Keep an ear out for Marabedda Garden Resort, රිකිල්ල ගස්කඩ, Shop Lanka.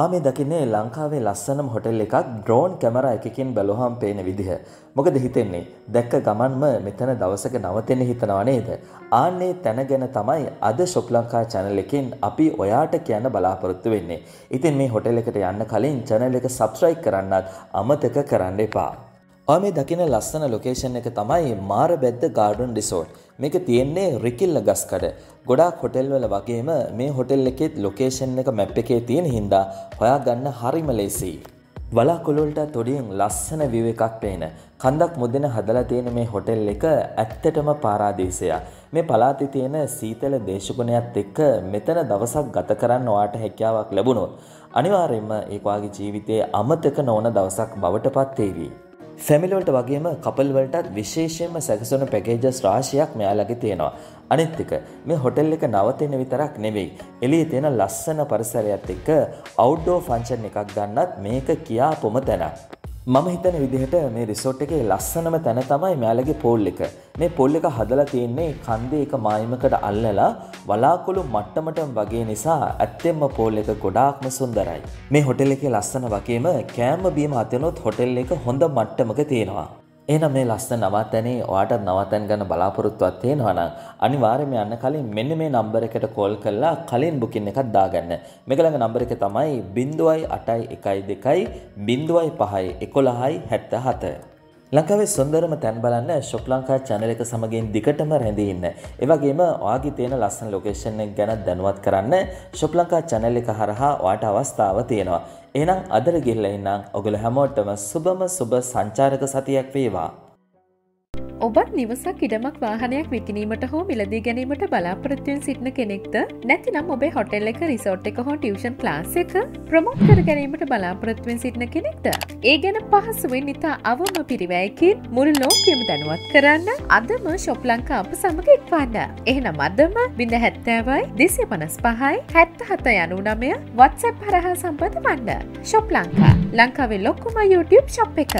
आमे दकिने ලංකාවේ ලස්සනම හොටෙල් එකක් ඩ්‍රෝන් කැමරා එකකින් බැලුවාම පේන විදිහ. මොකද හිතෙන්නේ? දැක්ක ගමන්ම මෙතන දවසක නවතින්න හිතනවා නේද? ආන්නේ තැනගෙන තමයි අද Shop Lanka channel එකෙන් අපි ඔයාට කියන බලාපොරොත්තු වෙන්නේ. ඉතින් මේ හොටෙල් එකට යන්න කලින් channel එක subscribe කරන්නත් අමතක කරන්න එපා. ආමේ දකින ලස්සන location එක තමයි මාරබැද්ද garden resort. මේක තියෙන්නේ රිකිල්ල ගස්කඩ. ගොඩාක් හොටෙල් වල වගේම මේ හොටෙල් එකේත් ලොකේෂන් එක මැප් එකේ තියෙන හින්දා හොයාගන්න හරිම ලේසියි. බලාකුළු වලට තොඩින් ලස්සන view එකක් පේන. කන්දක් මුදෙන හදලා තියෙන මේ හොටෙල් එක ඇත්තටම පාරාදීසයක්. මේ පළාතේ තියෙන සීතල දේශගුණයත් එක්ක මෙතන දවසක් ගත කරන්න ඔයාට හැකියාවක් ලැබුණොත් අනිවාර්යයෙන්ම ඒක ඔයාගේ ජීවිතයේ අමතක නොවන දවසක් බවට පත් වේවි. फैमिली वोल्ट वगे में कपल वोल्ट विशेष में सैकसोन पैकेजेस राशिया मेलगेन अनेक मे हॉटेल के नवतेन वितरक नेवे एलियतेन लसन परसर तिक औटडोर फंशन निकागना मेक किया पुमतना मम हितन विधिहट मे रिसोर्ट के लसन में तन तम मेलगे पोलिक मे पोलिक हदल तेने कंदे मायमक अल्लला वलाकुल मट्टमटम वगे निशा अत्यम पोलिक गुडाक सुंदर मे हॉटेल के लसन वकेम कैम बीम अतनोत हॉटेल के होंद मट्टमक तेनवा ऐन मे लसन नवातने वाट नवातन गन बलापुरत्व तेनवान अनिवार्य मे अन्न खाली मेन मे नंबर के कॉल कल्ला खलीन बुकिंग का दागन मिगल नंबर के तमाई 0282 05 11 77 ලංකාවේ සොන්දරම තැන් බලන්න Shop Lanka channel එක සමගින් දිගටම රැඳී ඉන්න. ඒ වගේම ඔයාගේ තියෙන ලස්සන ලොකේෂන් එක ගැන දැනුවත් කරන්න Shop Lanka channel එක හරහා ඔයාට අවස්ථාව තියෙනවා. එහෙනම් අදට ගිහිල්ලා ඉන්න ඔයගොල්ලෝ හැමෝටම සුබම සුබ සංචාරක සතියක් වේවා. ඔබ නිවසක් ඉඩමක් වාහනයක් විකිණීමට හෝ මිලදී ගැනීමට බලාපොරොත්තු වෙන සිටින කෙනෙක්ද? නැතිනම් ඔබේ හොටෙල් එක, රිසෝට් එක හෝ ටියුෂන් ක්ලාස් එක ප්‍රොමෝට් කර ගැනීමට බලාපොරොත්තු වෙන සිටින කෙනෙක්ද? ඒ ගැන පහසුවෙන් ඉතා අවම පිරිවැයකින් මුළු ලෝකයම දැනුවත් කරන්න අදම Shop Lanka අප සමග එක්වන්න. එහෙනම් අදම 070 255 77 99 WhatsApp හරහා සම්බන්ධ වන්න. Shop Lanka ලංකාවේ ලොකුම YouTube shop එක.